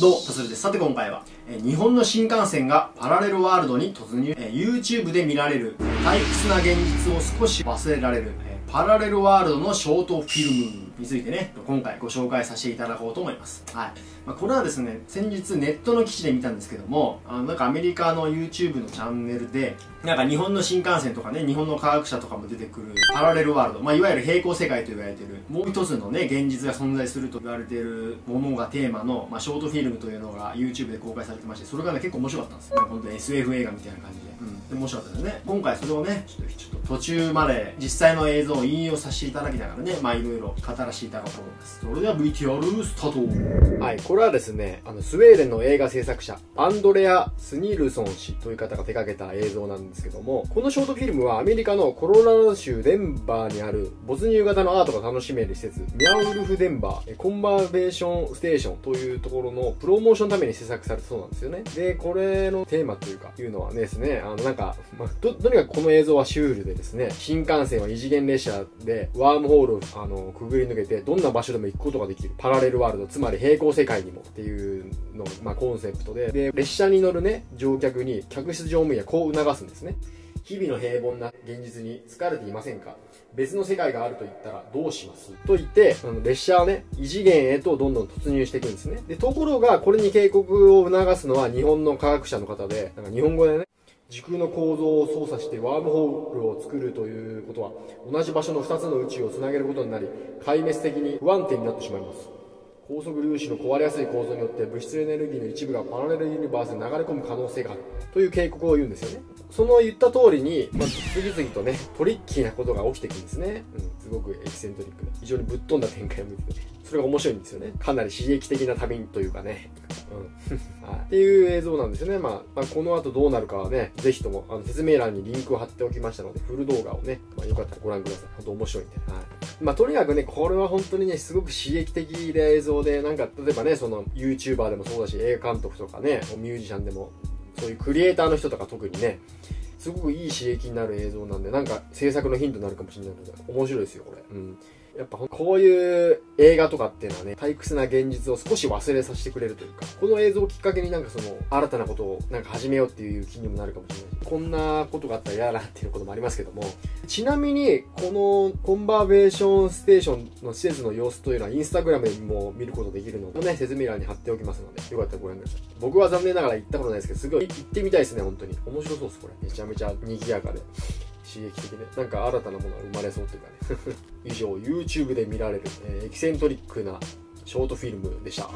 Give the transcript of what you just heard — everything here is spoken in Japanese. どうも、タスルです。さて今回は、日本の新幹線がパラレルワールドに突入、YouTube で見られる退屈な現実を少し忘れられる、パラレルワールドのショートフィルムについてね、今回ご紹介させていただこうと思います。はい。まあ、これはですね、先日ネットの記事で見たんですけども、なんかアメリカの YouTube のチャンネルで、なんか日本の新幹線とかね、日本の科学者とかも出てくるパラレルワールド、まあ、いわゆる平行世界と言われている、もう一つのね、現実が存在すると言われているものがテーマの、まあ、ショートフィルムというのが YouTube で公開されてまして、それがね、結構面白かったんです。本当に SF 映画みたいな感じで。面白かったですね。今回それをね、ちょっと途中まで実際の映像を引用させていただきながらね、まあ、いろいろ語らせていただこうと思います。それでは VTR スタート。はい、これはですね、スウェーデンの映画制作者、アンドレア・スニルソン氏という方が手掛けた映像なんですけども、このショートフィルムはアメリカのコロラド州デンバーにある没入型のアートが楽しめる施設、ミャウルフ・デンバーコンバーベーションステーションというところのプロモーションのために制作されたそうなんですよね。で、これのテーマというか、いうのはですね、なんか、まあ、とにかくこの映像はシュールでですね、新幹線は異次元列車でワームホールをくぐり抜けてどんな場所でも行くことができるパラレルワールド、つまり平行世界にもっていうのを、まあ、コンセプトで、列車に乗るね、乗客に客室乗務員はこう促すんですね。日々の平凡な現実に疲れていませんか？別の世界があると言ったらどうします？と言って、列車はね、異次元へとどんどん突入していくんですね。で、ところがこれに警告を促すのは日本の科学者の方で、なんか日本語でね、時空の構造を操作してワームホールを作るということは、同じ場所の2つの宇宙をつなげることになり、壊滅的に不安定になってしまいます。高速粒子の壊れやすい構造によって物質エネルギーの一部がパラレルユニバースに流れ込む可能性があるという警告を言うんですよね。その言った通りに、まあ、次々とね、トリッキーなことが起きていくんですね。すごくエキセントリックな、非常にぶっ飛んだ展開を見てて、それが面白いんですよね。かなり刺激的な旅というかね。はい、っていう映像なんですよね。まあ、この後どうなるかはね、ぜひとも説明欄にリンクを貼っておきましたので、フル動画をね、まあ、よかったらご覧ください。本当面白いんで。はい。まあ、とにかくね、これは本当にね、すごく刺激的で映像で、なんか、例えばね、その YouTuber でもそうだし、映画監督とかね、ミュージシャンでも、そういうクリエイターの人とか特にね、すごくいい刺激になる映像なんで、なんか制作のヒントになるかもしれないので、面白いですよ、これ。やっぱこういう映画とかっていうのはね、退屈な現実を少し忘れさせてくれるというか、この映像をきっかけになんかその新たなことをなんか始めようっていう気にもなるかもしれない。こんなことがあったら嫌だなっていうこともありますけども、ちなみにこのコンバーベーションステーションの施設の様子というのはインスタグラムにも見ることできるのでね、説明欄に貼っておきますので、よかったらご覧ください。僕は残念ながら行ったことないですけど、すごい行ってみたいですね。本当に面白そうです。これめちゃめちゃ賑やかで刺激的で、なんか新たなものが生まれそうというかね。以上、 YouTube で見られる、エキセントリックなショートフィルムでした。